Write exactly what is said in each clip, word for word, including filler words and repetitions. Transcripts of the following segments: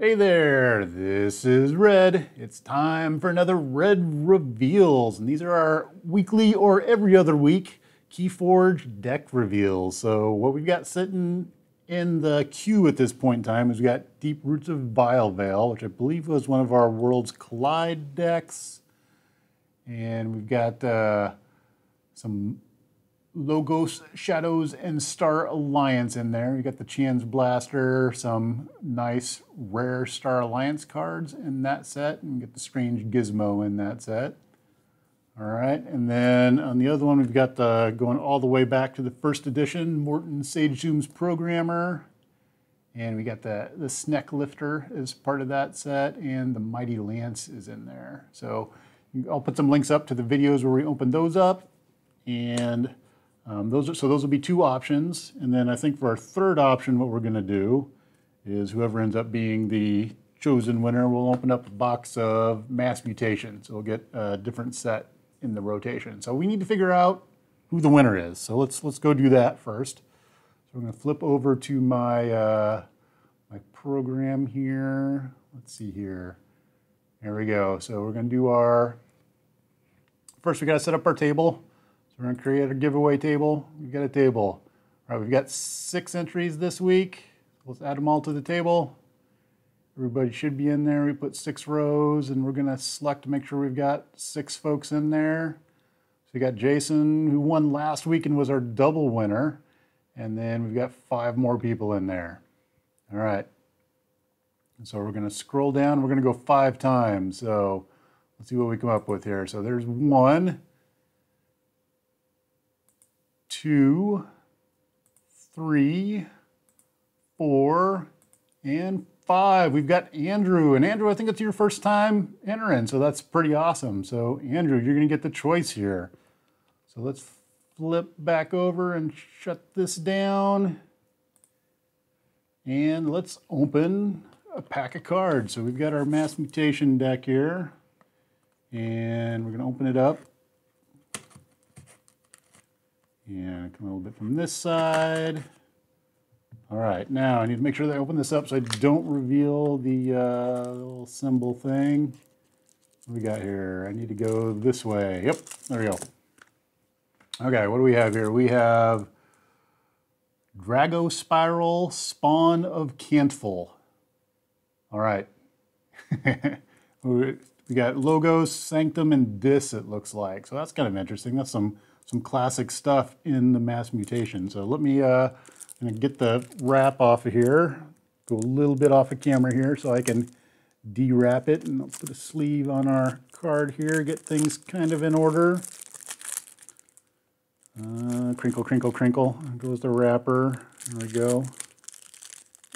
Hey there, this is Red. It's time for another Red Reveals, and these are our weekly or every other week Keyforge deck reveals. So what we've got sitting in the queue at this point in time is we've got Deep Roots of Vilevale, which I believe was one of our World's Collide decks. And we've got uh, some Logos Shadows and Star Alliance in there. You got the Chan's Blaster, some nice rare Star Alliance cards in that set, and you get the Strange Gizmo in that set. All right, and then on the other one, we've got the going all the way back to the first edition, Moreton Saesoom's Programmer, and we got the the Sneck Lifter as part of that set, and the Mighty Lance is in there. So I'll put some links up to the videos where we opened those up, and. Um, those are, so those will be two options, and then I think for our third option what we're going to do is whoever ends up being the chosen winner will open up a box of Mass Mutations. So we'll get a different set in the rotation. So we need to figure out who the winner is. So let's let's go do that first. So I'm going to flip over to my, uh, my program here. Let's see here. There we go. So we're going to do our... First we got to set up our table. We're going to create a giveaway table. We've got a table. All right, we've got six entries this week. Let's add them all to the table. Everybody should be in there. We put six rows, and we're going to select to make sure we've got six folks in there. So we got Jason, who won last week and was our double winner. And then we've got five more people in there. All right. And so we're going to scroll down. We're going to go five times. So let's see what we come up with here. So there's one. Two, three, four, and five. We've got Andrew. And Andrew, I think it's your first time entering, so that's pretty awesome. So Andrew, you're going to get the choice here. So let's flip back over and shut this down. And let's open a pack of cards. So we've got our Mass Mutation deck here. And we're going to open it up. And come a little bit from this side. All right, now I need to make sure that I open this up so I don't reveal the uh, little symbol thing. What do we got here? I need to go this way. Yep, there we go. Okay, what do we have here? We have Drago Spiral Spawn of Cantful. All right. We got Logos, Sanctum, and Dis, it looks like. So that's kind of interesting. That's some... Some classic stuff in the Mass Mutation. So let me uh, I'm gonna get the wrap off of here. Go a little bit off of camera here so I can de-wrap it. And I'll put a sleeve on our card here, get things kind of in order. Uh, crinkle, crinkle, crinkle. There goes the wrapper. There we go.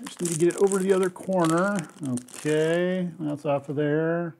I just need to get it over to the other corner. Okay, that's off of there.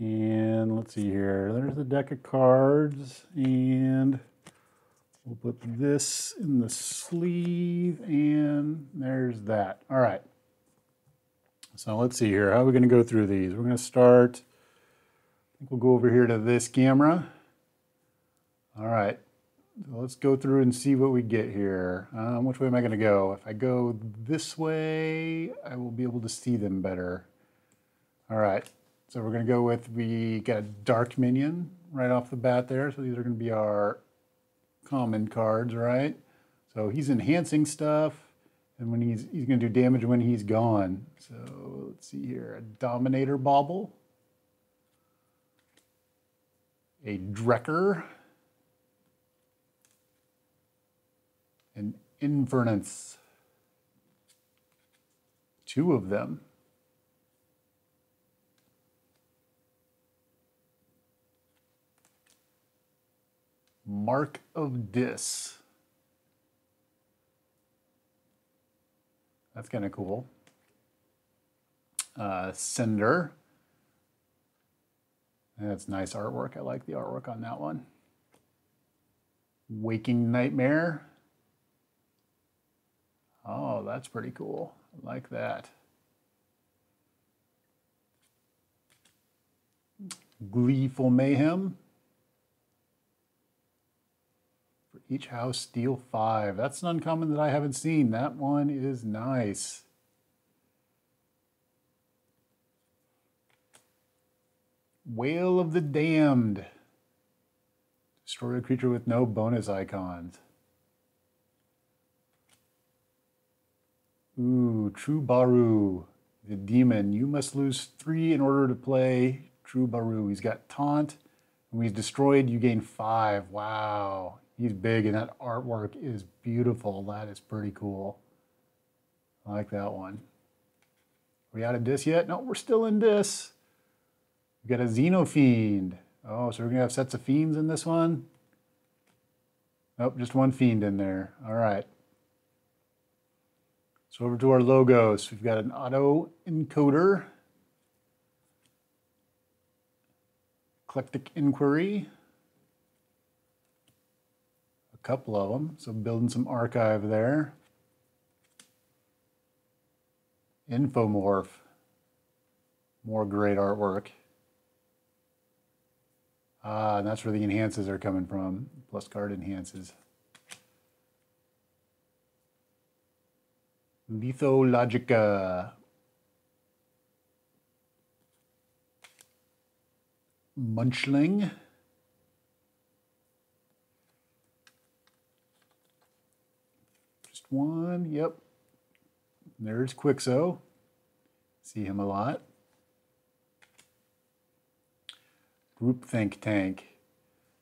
And let's see here, there's a deck of cards, and we'll put this in the sleeve, and there's that. All right, so let's see here, how are we going to go through these? We're going to start, I think we'll go over here to this camera. All right, so let's go through and see what we get here. Um, which way am I going to go? If I go this way, I will be able to see them better. All right. So we're going to go with, we got a Dark Minion right off the bat there. So these are going to be our common cards, right? So he's enhancing stuff, and when he's he's going to do damage when he's gone. So let's see here, a Dominator Bauble, a Drekker, an Invernance, two of them. Mark of Dis. That's kind of cool. Uh, Cinder. That's nice artwork. I like the artwork on that one. Waking Nightmare. Oh, that's pretty cool. I like that. Gleeful Mayhem. Each house steal five. That's an uncommon that I haven't seen. That one is nice. Whale of the Damned. Destroy a creature with no bonus icons. Ooh, True Baru, the demon. You must lose three in order to play True Baru. He's got taunt. When he's destroyed, you gain five. Wow. He's big, and that artwork is beautiful. That is pretty cool. I like that one. Are we out of Dis yet? No, we're still in Dis. We've got a Xenofiend. Oh, so we're going to have sets of fiends in this one? Nope, just one fiend in there. All right. So over to our Logos. We've got an Auto Encoder. Eclectic Inquiry. A couple of them. So building some archive there. Infomorph. More great artwork. Ah, and that's where the enhances are coming from. Plus card enhances. Mythologica. Munchling. Just one, yep. There's Quixo. See him a lot. Group Think Tank.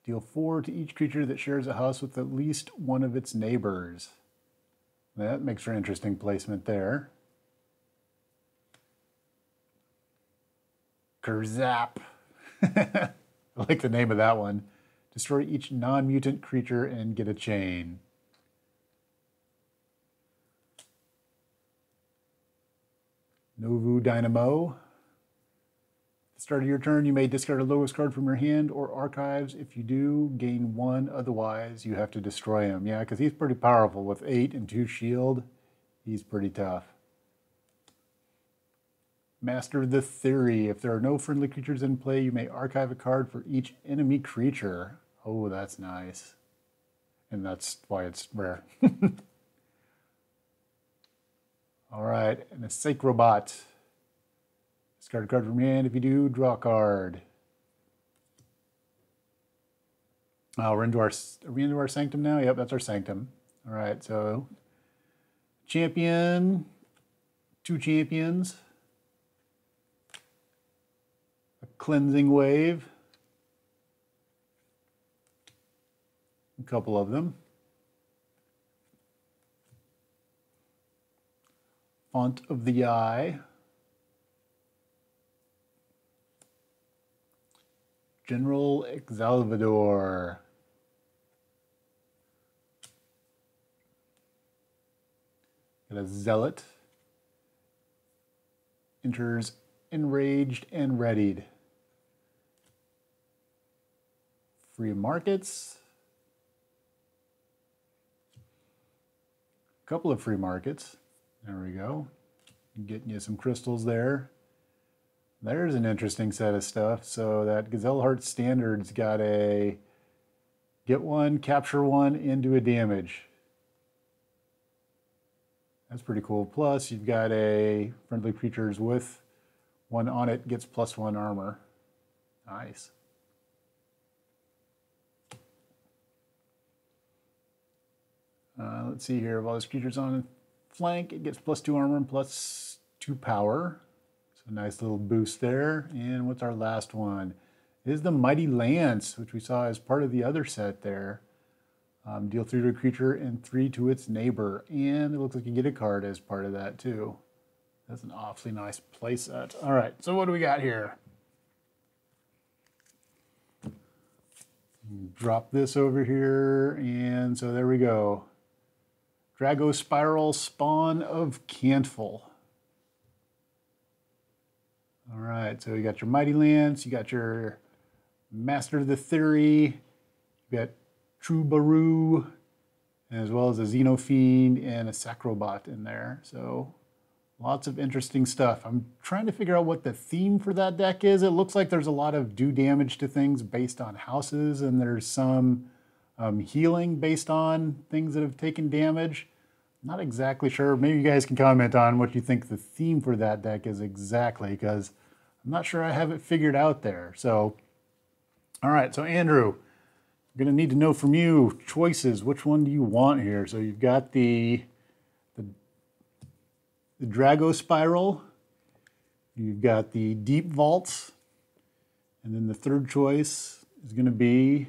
Deal four to each creature that shares a house with at least one of its neighbors. That makes for an interesting placement there. Kerzap. I like the name of that one. Destroy each non-mutant creature and get a chain. Novu Dynamo. At the start of your turn, you may discard a Logos card from your hand or archives. If you do, gain one. Otherwise, you have to destroy him. Yeah, because he's pretty powerful. With eight and two shield, he's pretty tough. Master of the Theory. If there are no friendly creatures in play, you may archive a card for each enemy creature. Oh, that's nice. And that's why it's rare. All right, and a Sacrobot. Discard a card from your hand. If you do, draw a card. Oh, we're into our, are we into our Sanctum now? Yep, that's our Sanctum. All right, so champion, two champions. Cleansing Wave, a couple of them. Font of the Eye, General Exalvador, got a Zealot, enters enraged and readied. Free Markets, a couple of Free Markets. There we go. Getting you some crystals there. There's an interesting set of stuff. So that Gazelle Heart Standard's got a get one, capture one, and do a damage. That's pretty cool. Plus, you've got a friendly creatures with one on it gets plus one armor. Nice. Uh, let's see here, if all those creatures on flank, it gets plus two armor and plus two power. So a nice little boost there. And what's our last one? It is the Mighty Lance, which we saw as part of the other set there. Um, deal three to a creature and three to its neighbor. And it looks like you get a card as part of that too. That's an awfully nice play set. All right, so what do we got here? Drop this over here, and so there we go. Drago Spiral Spawn of Cantful. All right, so you got your Mighty Lance, you got your Master of the Theory, you got True Baru, as well as a Xenofiend and a Sacrobot in there. So lots of interesting stuff. I'm trying to figure out what the theme for that deck is. It looks like there's a lot of do damage to things based on houses, and there's some Um, healing based on things that have taken damage. Not exactly sure. Maybe you guys can comment on what you think the theme for that deck is exactly, because I'm not sure I have it figured out there. So, all right, so Andrew, I'm gonna need to know from you choices. Which one do you want here? So you've got the, the, the Drago Spiral, you've got the Deepvaults, and then the third choice is gonna be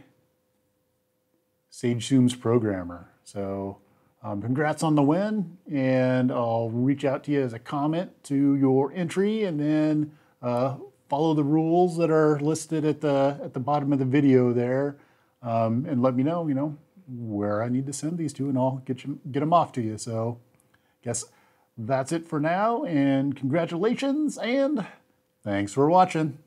Saesoom's Programmer. So um, congrats on the win, and I'll reach out to you as a comment to your entry, and then uh, follow the rules that are listed at the at the bottom of the video there, um, and let me know, you know, where I need to send these to, and I'll get you get them off to you. So I guess that's it for now, and congratulations, and thanks for watching.